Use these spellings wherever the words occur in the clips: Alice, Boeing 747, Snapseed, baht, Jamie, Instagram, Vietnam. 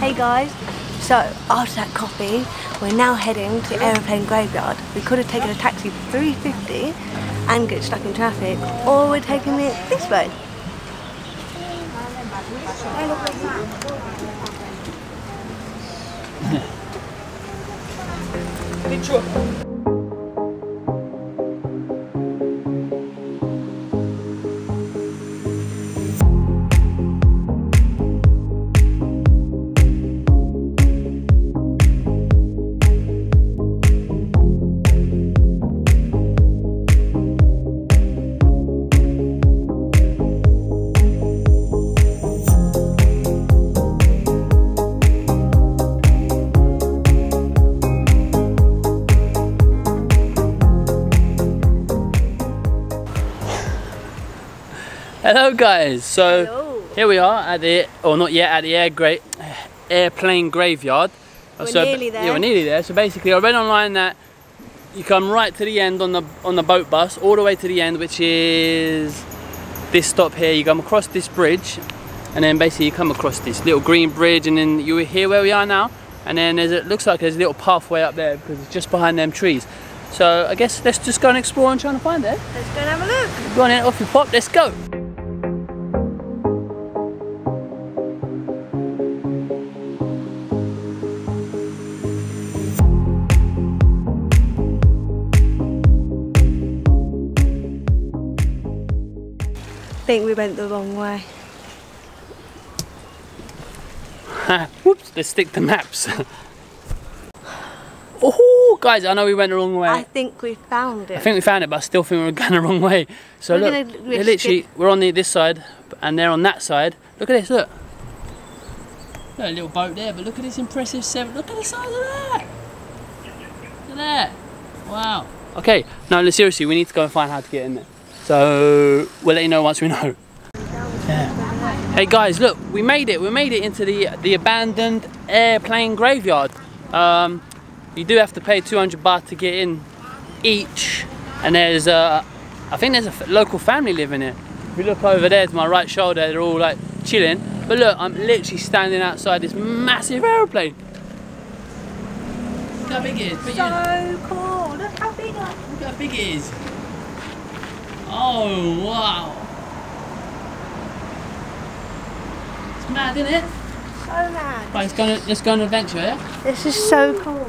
Hey guys, so after that coffee, we're now heading to Aeroplane Graveyard. We could have taken a taxi for £3.50 and get stuck in traffic, or we're taking it this way. Picture. Hello guys, so hello. Here we are at the, or not yet, at the airplane graveyard. We're nearly there. Yeah, we're nearly there. So basically I read online that you come right to the end on the boat bus, all the way to the end, which is this stop here. You come across this bridge and then basically you come across this little green bridge and then you're here where we are now. And then it looks like there's a little pathway up there because it's just behind them trees. So I guess let's just go and explore and try and find it. Let's go and have a look. Go on then, off you pop, let's go. I think we went the wrong way. Whoops, let's stick to maps. Oh guys, I know we went the wrong way. I think we found it. I think we found it, but I still think we were going the wrong way. So we're look, we're on this side and they're on that side. Look at this, look. Look, a little boat there, but look at this impressive seven. Look at the size of that. Look at that. Wow. Okay, no, seriously, we need to go and find how to get in there. So we'll let you know once we know. Yeah. Hey guys, look, we made it into the abandoned airplane graveyard. You do have to pay 200 baht to get in each, and there's I think there's a local family living here. If you look over there to my right shoulder, they're all like chilling. But look, I'm literally standing outside this massive airplane. Look how big it is. So cool, look how big it is. Look how big it is. Oh wow! It's mad, isn't it? So mad. Right, let's go on an adventure, yeah? This is so cool.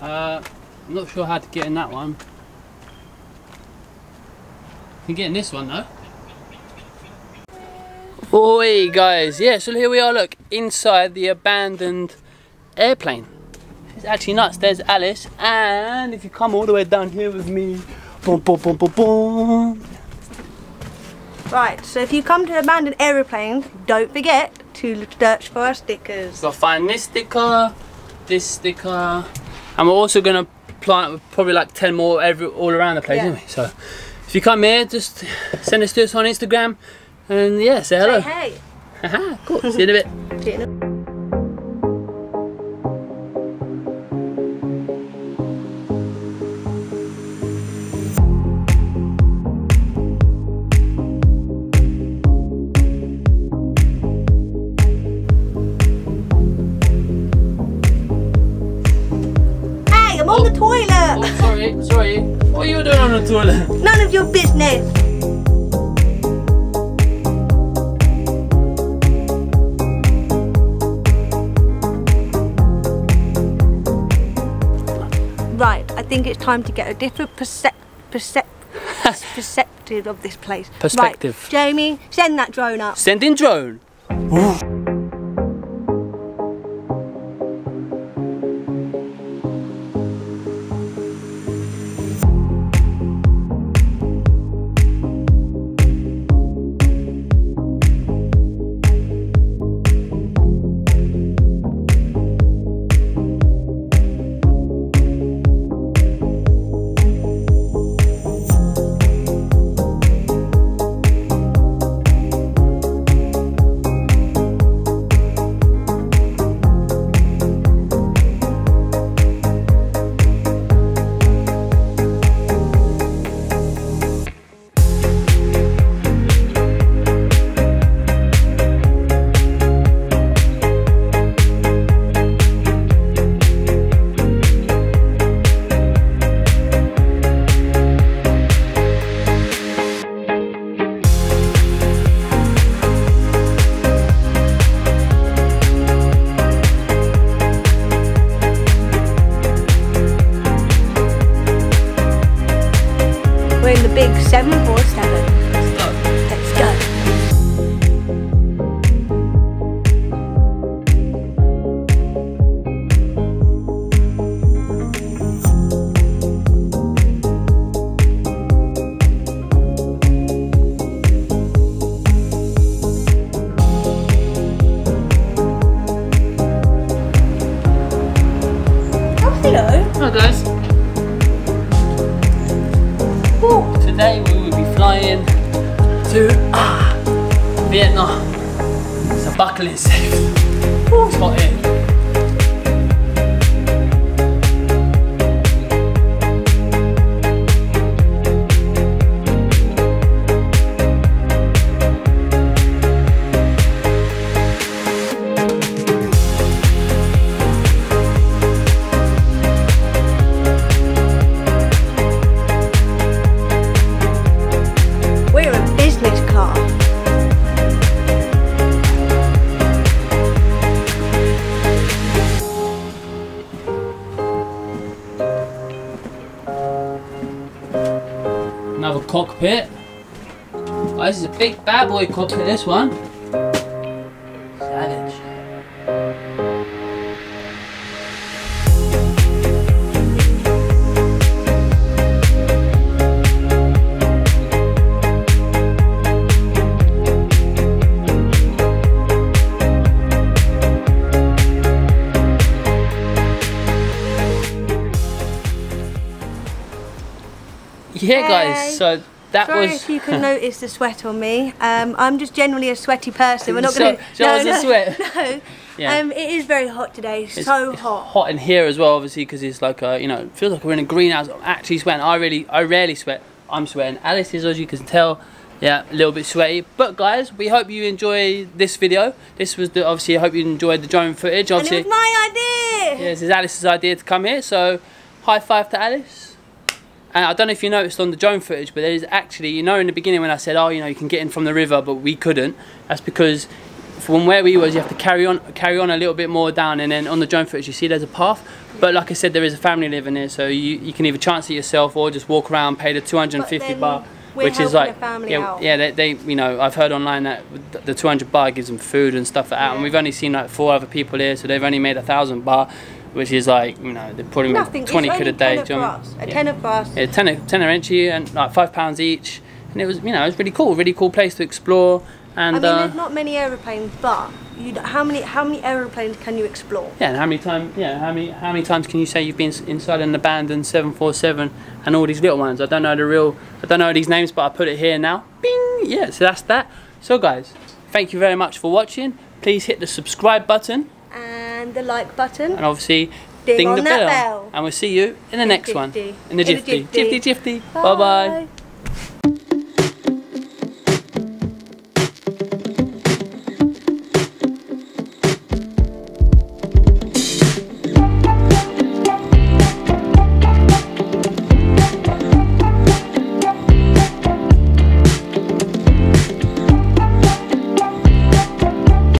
I'm not sure how to get in that one. You can get in this one though. Oi guys, yeah, so here we are, look, inside the abandoned airplane. It's actually nuts. There's Alice, and if you come all the way down here with me, boom, boom, boom, boom, boom. Right, so if you come to the abandoned airplane, don't forget to search for our stickers. We'll find this sticker, and we're also going to plant probably like 10 more all around the place, yeah. Anyway, so if you come here, just send us to us on Instagram and yeah, say hello. Hey, hey. Haha, cool. See you in a bit. See you in a bit. Sorry, what are you doing on the toilet? None of your business! right, I think it's time to get a different perspective of this place. Perspective. Right, Jamie, send that drone up. Sending drone. Ooh. We're in the big 747. Let's go. Let's go. Today we will be flying to Vietnam, so buckle in safe. It's hot here. Another cockpit. Oh, this is a big bad boy cockpit, this one. Savage. Yeah, guys, so that Sorry was... Sorry if you can notice the sweat on me. I'm just generally a sweaty person. We're not going to... No. Yeah. It is very hot today. It's so hot in here as well, obviously, because it's like, you know, it feels like we're in a greenhouse. I'm actually sweating. I rarely sweat. I'm sweating. Alice is, as you can tell, yeah, a little bit sweaty. But, guys, we hope you enjoy this video. This was the... Obviously, I hope you enjoyed the drone footage. Obviously, and it was my idea! Yeah, this is Alice's idea to come here. So, high five to Alice. And I don't know if you noticed on the drone footage, but there is actually, you know, in the beginning when I said, oh, you know, you can get in from the river, but we couldn't. That's because from where we was, you have to carry on a little bit more down, and then on the drone footage, you see there's a path. But like I said, there is a family living here, so you can either chance it yourself or just walk around, pay the 250 baht, which is like, yeah, you know, I've heard online that the 200 baht gives them food and stuff like that, and we've only seen like 4 other people here, so they've only made 1,000 baht. Which is like, you know, they're probably making 20 quid a day. A tenner entry and like £5 each. And it was, you know, it was really cool place to explore. And I mean, there's not many aeroplanes, but how many aeroplanes can you explore? Yeah, and how many times can you say you've been inside an abandoned 747 and all these little ones? I don't know these names, but I put it here now. Bing. Yeah, so that's that. So guys, thank you very much for watching. Please hit the subscribe button. And the like button, and obviously ding the bell. And we'll see you in the next one, in the Jifty. Bye bye.